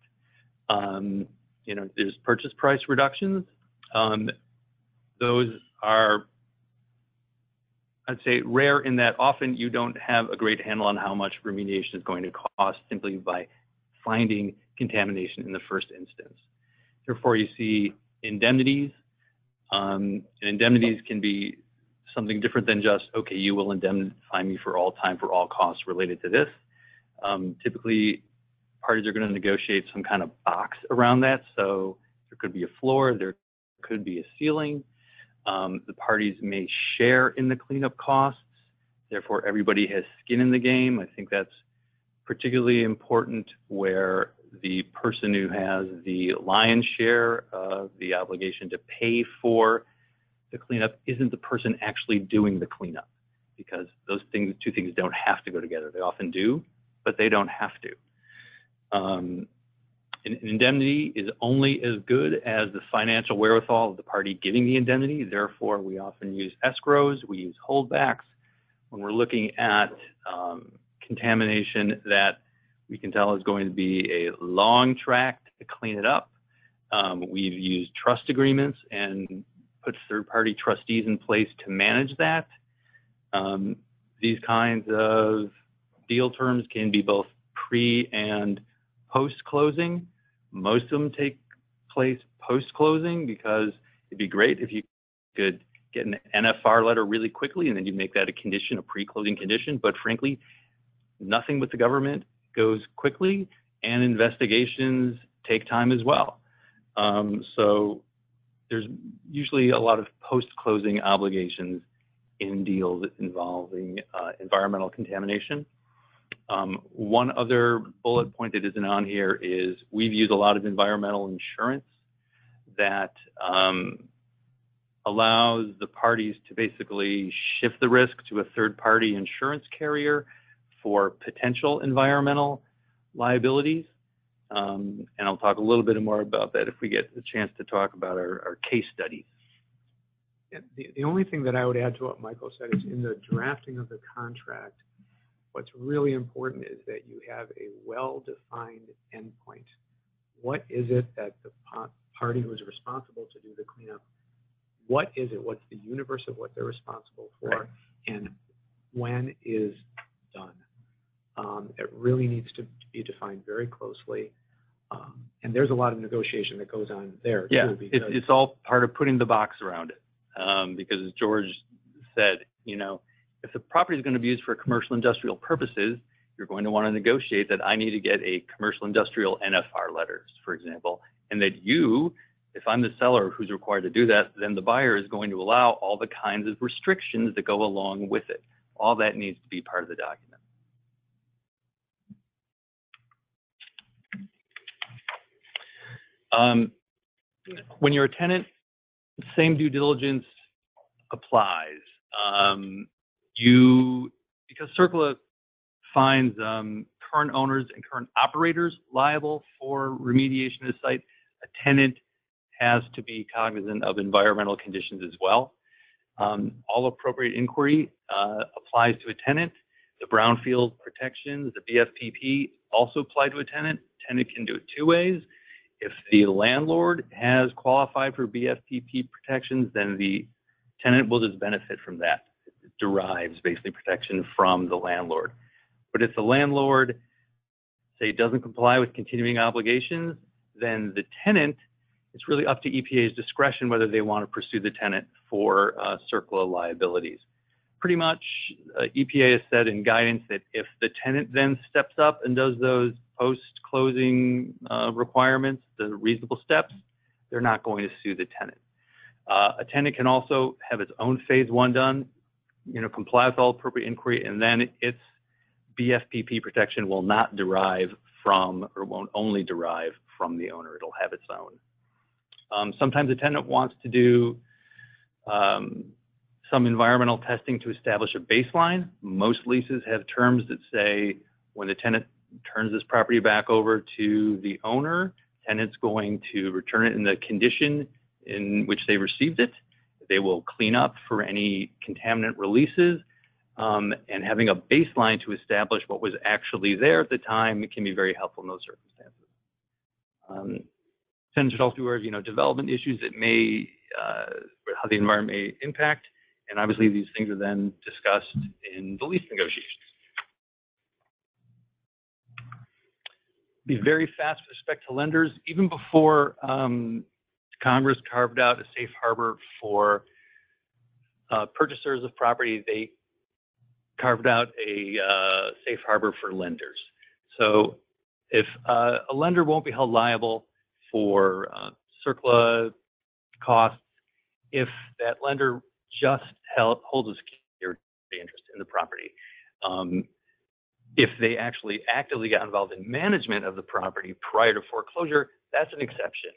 You know, there's purchase price reductions. Those are, I'd say, rare in that often you don't have a great handle on how much remediation is going to cost simply by finding contamination in the first instance. Therefore, you see indemnities, and indemnities can be something different than just, okay, you will indemnify me for all time for all costs related to this. Typically, parties are going to negotiate some kind of box around that. So there could be a floor, there could be a ceiling. The parties may share in the cleanup costs. Therefore, everybody has skin in the game. I think that's particularly important where the person who has the lion's share of the obligation to pay for the cleanup isn't the person actually doing the cleanup, because those things, two things don't have to go together. They often do, but they don't have to. An indemnity is only as good as the financial wherewithal of the party giving the indemnity. Therefore, we often use escrows, we use holdbacks when we're looking at contamination that we can tell is going to be a long track to clean it up. We've used trust agreements and put third-party trustees in place to manage that. These kinds of deal terms can be both pre and post-closing. Most of them take place post-closing, because it'd be great if you could get an NFR letter really quickly and then you make that a condition, a pre-closing condition. But frankly, nothing with the government goes quickly, and investigations take time as well. So there's usually a lot of post-closing obligations in deals involving environmental contamination. One other bullet point that isn't on here is we've used a lot of environmental insurance that allows the parties to basically shift the risk to a third-party insurance carrier for potential environmental liabilities. And I'll talk a little bit more about that if we get a chance to talk about our case studies. The only thing that I would add to what Michael said is in the drafting of the contract, what's really important is that you have a well-defined endpoint. What is it that the party who is responsible to do the cleanup, what is it? What's the universe of what they're responsible for? Right. And when is done? It really needs to be defined very closely. And there's a lot of negotiation that goes on there. Yeah, too, because it's all part of putting the box around it. Because as George said, you know, if the property is going to be used for commercial industrial purposes, you're going to want to negotiate that I need to get a commercial industrial NFR letters, for example, and that you, if I'm the seller who's required to do that, then the buyer is going to allow all the kinds of restrictions that go along with it. All that needs to be part of the document. When you're a tenant, same due diligence applies. Because CERCLA finds current owners and current operators liable for remediation of the site, a tenant has to be cognizant of environmental conditions as well. All appropriate inquiry applies to a tenant. The brownfield protections, the BFPP, also apply to a tenant. Tenant can do it two ways. If the landlord has qualified for BFPP protections, then the tenant will just benefit from that. It derives basically protection from the landlord. But if the landlord, say, doesn't comply with continuing obligations, then the tenant, it's really up to EPA's discretion whether they want to pursue the tenant for CERCLA liabilities. Pretty much, EPA has said in guidance that if the tenant then steps up and does those post-closing requirements, the reasonable steps, they're not going to sue the tenant. A tenant can also have its own phase 1 done, comply with all appropriate inquiry, and then its BFPP protection will not derive from, or won't only derive from the owner. It'll have its own. Sometimes a tenant wants to do some environmental testing to establish a baseline. Most leases have terms that say when the tenant turns this property back over to the owner, tenant's going to return it in the condition in which they received it. They will clean up for any contaminant releases. And having a baseline to establish what was actually there at the time can be very helpful in those circumstances. Tenants should also be aware of, development issues that may, how the environment may impact. And obviously these things are then discussed in the lease negotiations. Be very fast with respect to lenders. Even before Congress carved out a safe harbor for purchasers of property, they carved out a safe harbor for lenders. So if a lender won't be held liable for CERCLA costs if that lender just holds a security interest in the property. If they actually actively got involved in management of the property prior to foreclosure, that's an exception,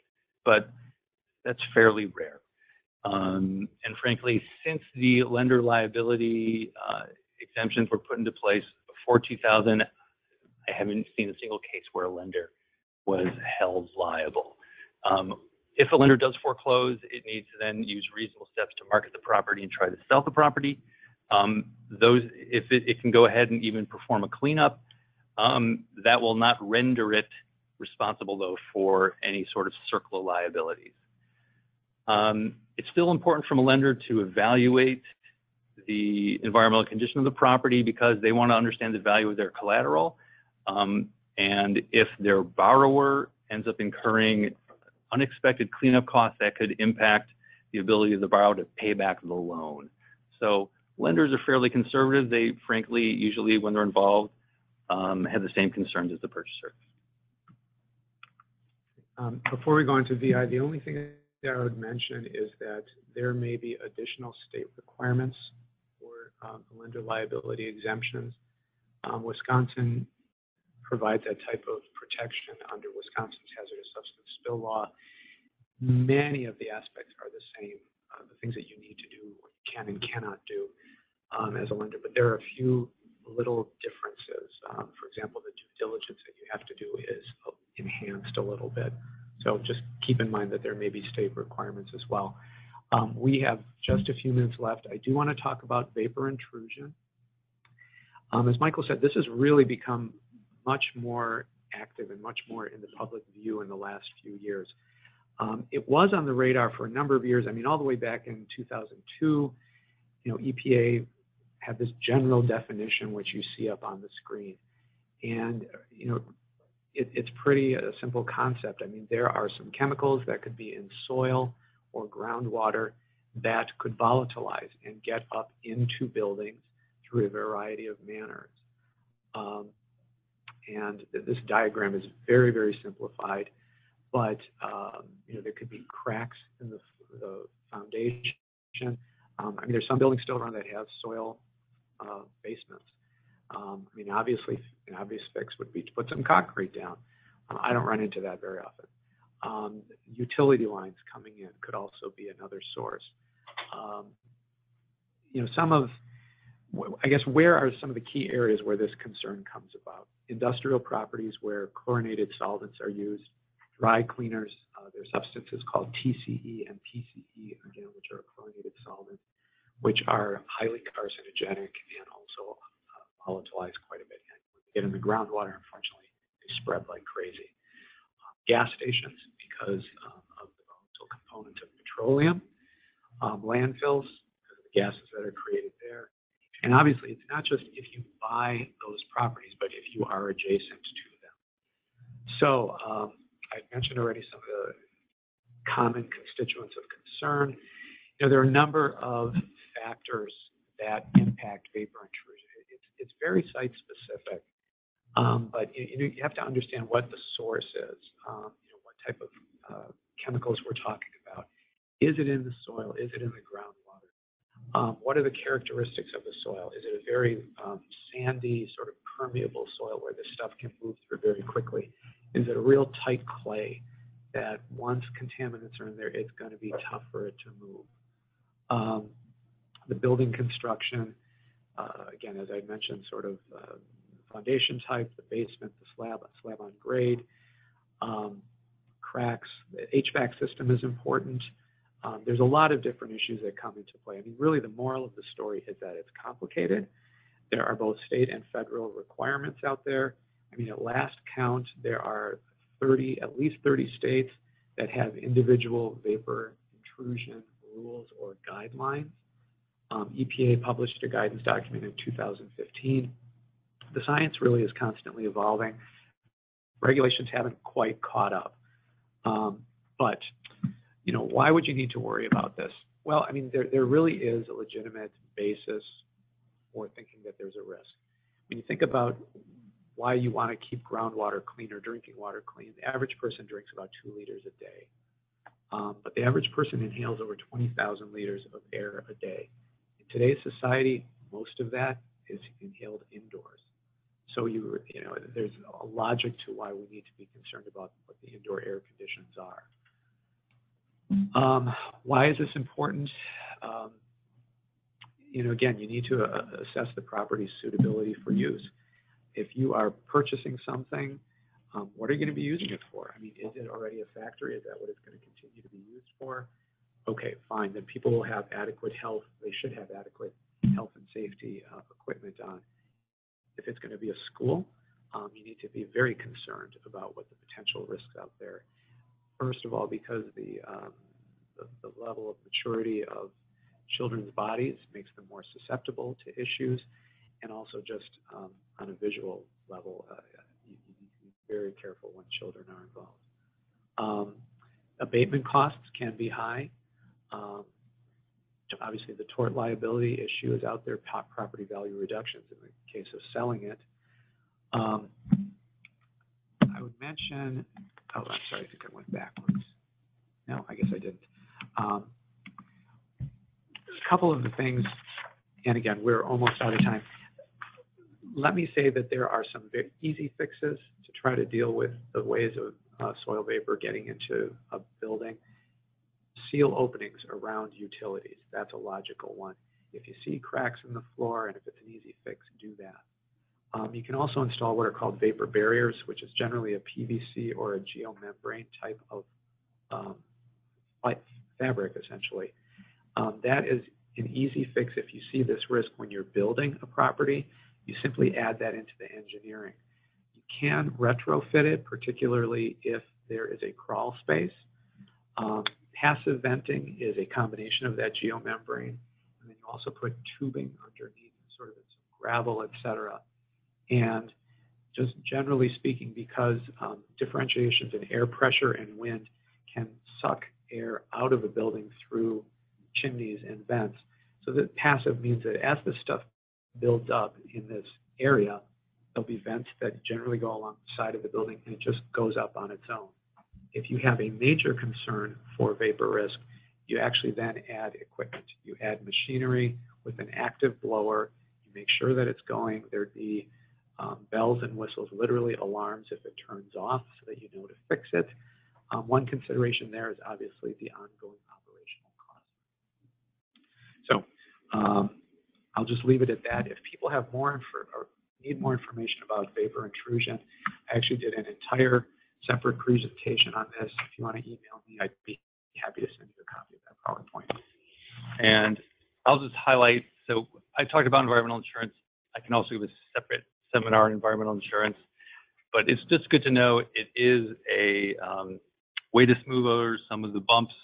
but that's fairly rare. And frankly, since the lender liability exemptions were put into place before 2000, I haven't seen a single case where a lender was held liable. If a lender does foreclose, it needs to then use reasonable steps to market the property and try to sell the property. If it can go ahead and even perform a cleanup, that will not render it responsible, though, for any sort of CERCLA liabilities. It's still important from a lender to evaluate the environmental condition of the property because they want to understand the value of their collateral. And if their borrower ends up incurring unexpected cleanup costs, that could impact the ability of the borrower to pay back the loan. So lenders are fairly conservative. They, frankly, usually when they're involved, have the same concerns as the purchaser. Before we go into VI, the only thing that I would mention is that there may be additional state requirements for lender liability exemptions. Wisconsin provide that type of protection under Wisconsin's hazardous substance spill law. Many of the aspects are the same, the things that you need to do, what you can and cannot do as a lender, but there are a few little differences. For example, the due diligence that you have to do is enhanced a little bit. So just keep in mind that there may be state requirements as well. We have just a few minutes left. I do want to talk about vapor intrusion. As Michael said, this has really become much more active and much more in the public view in the last few years. It was on the radar for a number of years. I mean, all the way back in 2002, EPA had this general definition, which you see up on the screen. And, it's pretty a simple concept. I mean, there are some chemicals that could be in soil or groundwater that could volatilize and get up into buildings through a variety of manners. And this diagram is very, very simplified, but there could be cracks in the foundation. I mean, there's some buildings still around that have soil basements. I mean, obviously, an obvious fix would be to put some concrete down. I don't run into that very often. Utility lines coming in could also be another source. You know, some of, I guess, where are some of the key areas where this concern comes about? Industrial properties where chlorinated solvents are used, dry cleaners, their substances called TCE and PCE, again, which are chlorinated solvents, which are highly carcinogenic and also volatilize quite a bit. And when they get in the groundwater, unfortunately, they spread like crazy. Gas stations, because of the volatile component of petroleum, landfills, because of the gases that are created there. And obviously, it's not just if you buy those properties, but if you are adjacent to them. So I mentioned already some of the common constituents of concern. You know, there are a number of factors that impact vapor intrusion. It's very site-specific, but you have to understand what the source is, you know, what type of chemicals we're talking about. Is it in the soil? Is it in the groundwater? What are the characteristics of the soil? Is it a very sandy, sort of permeable soil where this stuff can move through very quickly? Is it a real tight clay that once contaminants are in there, it's going to be tough for it to move? The building construction, again, as I mentioned, sort of foundation type, the basement, the slab on grade, cracks. The HVAC system is important. There's a lot of different issues that come into play. I mean, really the moral of the story is that it's complicated. There are both state and federal requirements out there. I mean, at last count, there are at least 30 states that have individual vapor intrusion rules or guidelines. EPA published a guidance document in 2015. The science really is constantly evolving. Regulations haven't quite caught up, but you know, why would you need to worry about this? Well, I mean, there really is a legitimate basis for thinking that there's a risk. When you think about why you want to keep groundwater clean or drinking water clean, the average person drinks about 2 liters a day. But the average person inhales over 20,000 liters of air a day. In today's society, most of that is inhaled indoors. So you know, there's a logic to why we need to be concerned about what the indoor air conditions are. Why is this important? You know, again, you need to assess the property's suitability for use. If you are purchasing something, what are you going to be using it for? I mean, is it already a factory? Is that what it's going to continue to be used for? Okay, fine. Then people will have adequate health. They should have adequate health and safety equipment on. If it's going to be a school, you need to be very concerned about what the potential risks out there. First of all, because the level of maturity of children's bodies makes them more susceptible to issues, and also just on a visual level, you need to be very careful when children are involved. Abatement costs can be high. Obviously, the tort liability issue is out there, property value reductions in the case of selling it. I would mention, oh, I'm sorry, I think I went backwards. No, I guess I didn't. A couple of the things, and again, we're almost out of time. Let me say that there are some very easy fixes to try to deal with the ways of soil vapor getting into a building. Seal openings around utilities, that's a logical one. If you see cracks in the floor, and if it's an easy fix, do that. You can also install what are called vapor barriers, which is generally a PVC or a geomembrane type of fabric, essentially. That is an easy fix. If you see this risk when you're building a property, you simply add that into the engineering. You can retrofit it, particularly if there is a crawl space. Passive venting is a combination of that geomembrane, and then you also put tubing underneath, sort of some gravel, etc. And just generally speaking, because differentiations in air pressure and wind can suck air out of a building through chimneys and vents. So that passive means that as this stuff builds up in this area, there'll be vents that generally go along the side of the building, and it just goes up on its own. If you have a major concern for vapor risk, you actually then add equipment. You add machinery with an active blower. You make sure that it's going. There'd be bells and whistles, literally alarms if it turns off so that you know to fix it. One consideration there is obviously the ongoing operational cost. So I'll just leave it at that. If people have more or need more information about vapor intrusion, I actually did an entire separate presentation on this. If you want to email me, I'd be happy to send you a copy of that PowerPoint. And I'll just highlight, so I talked about environmental insurance. I can also give a separate seminar on environmental insurance, but it's just good to know it is a way to smooth over some of the bumps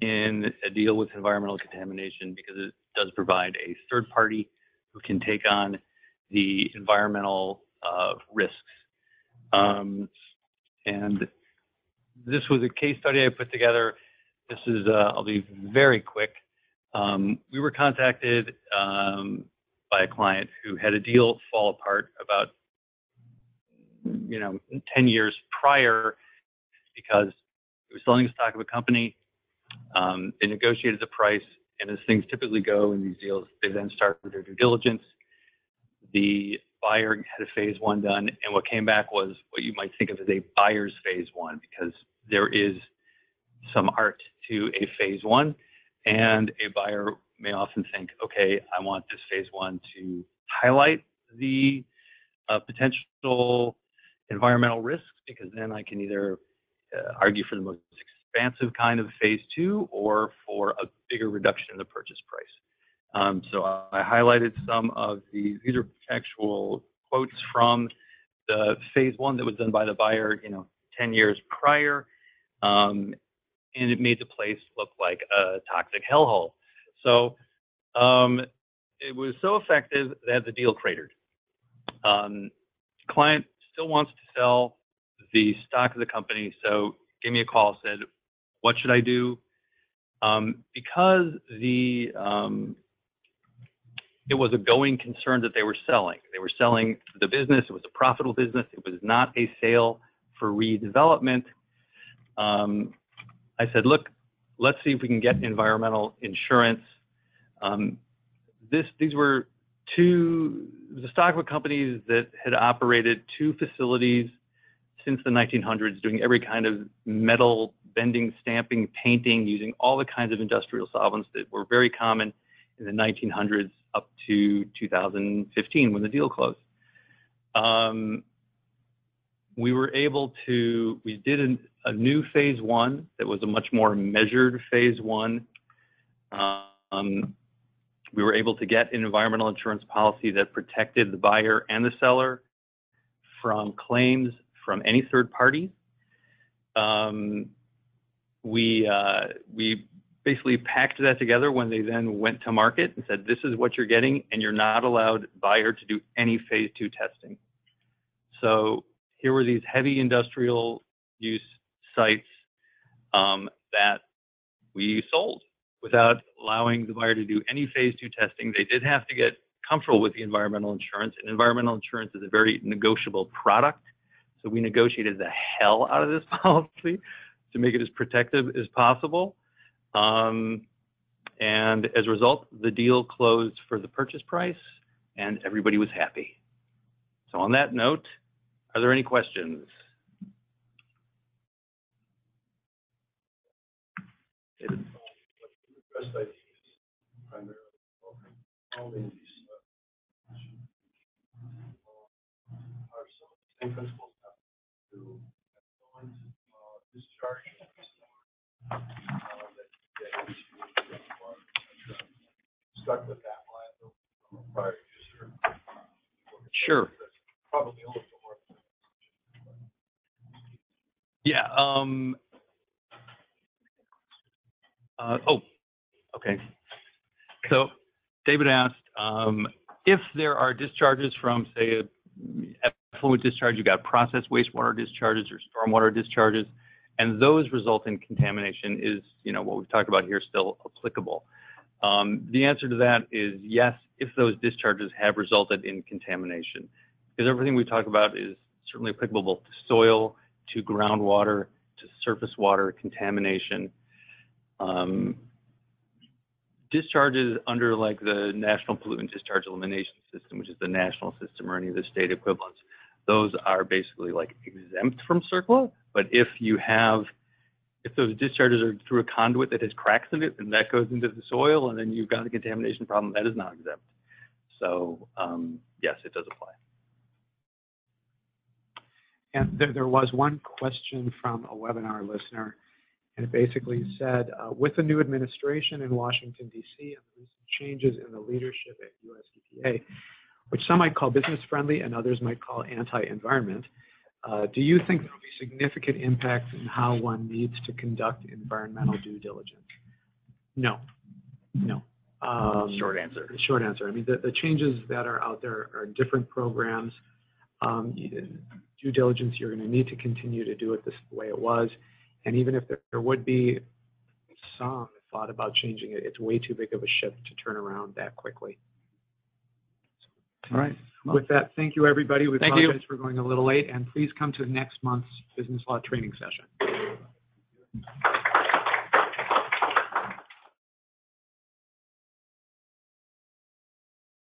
in a deal with environmental contamination, because it does provide a third party who can take on the environmental risks. And this was a case study I put together. This is, I'll be very quick. We were contacted by a client who had a deal fall apart about 10 years prior, because he was selling the stock of a company. They negotiated the price, and as things typically go in these deals, they then started their due diligence. The buyer had a phase one done, and what came back was what you might think of as a buyer's phase one, because there is some art to a phase one, and a buyer may often think, okay, I want this phase one to highlight the potential environmental risks, because then I can either argue for the most expansive kind of phase two or for a bigger reduction in the purchase price. So I highlighted some of these are actual quotes from the phase one that was done by the buyer, 10 years prior, and it made the place look like a toxic hellhole. So it was so effective that the deal cratered. Client still wants to sell the stock of the company, so gave me a call, said, what should I do? Because it was a going concern that they were selling. They were selling the business. It was a profitable business. It was not a sale for redevelopment. I said, look, let's see if we can get environmental insurance. These were the stock of companies that had operated two facilities since the 1900s, doing every kind of metal bending, stamping, painting, using all the kinds of industrial solvents that were very common in the 1900s up to 2015 when the deal closed. We were able to, we did a new phase one that was a much more measured phase one. We were able to get an environmental insurance policy that protected the buyer and the seller from claims from any third party. We basically packed that together when they then went to market and said, this is what you're getting, and you're not allowed, buyer, to do any phase two testing. So here were these heavy industrial use sites that we sold without allowing the buyer to do any phase two testing. They did have to get comfortable with the environmental insurance, and environmental insurance is a very negotiable product. So we negotiated the hell out of this policy to make it as protective as possible. And as a result, the deal closed for the purchase price, and everybody was happy. So on that note, are there any questions? David? Sure. Yeah. Okay. So David asked if there are discharges from, say, effluent discharge, you got processed wastewater discharges or stormwater discharges, and those result in contamination, is what we've talked about here still applicable? The answer to that is yes, if those discharges have resulted in contamination, because everything we talk about is certainly applicable to soil, to groundwater, to surface water contamination. Discharges under like the National Pollutant Discharge Elimination System, which is the national system or any of the state equivalents, those are basically like exempt from CERCLA. But if you have If those discharges are through a conduit that has cracks in it, and that goes into the soil, and then you've got a contamination problem, that is not exempt. So yes, it does apply. And there was one question from a webinar listener, and it basically said, with the new administration in Washington, D.C., and recent changes in the leadership at US EPA, which some might call business friendly and others might call anti-environment, do you think there will be significant impacts in how one needs to conduct environmental due diligence? No, no. Short answer. Short answer. I mean, the changes that are out there are different programs. Due diligence, you're going to need to continue to do it this way it was. And even if there would be some thought about changing it, it's way too big of a shift to turn around that quickly. All right. Well, with that, thank you, everybody. We apologize for going a little late, and please come to next month's business law training session.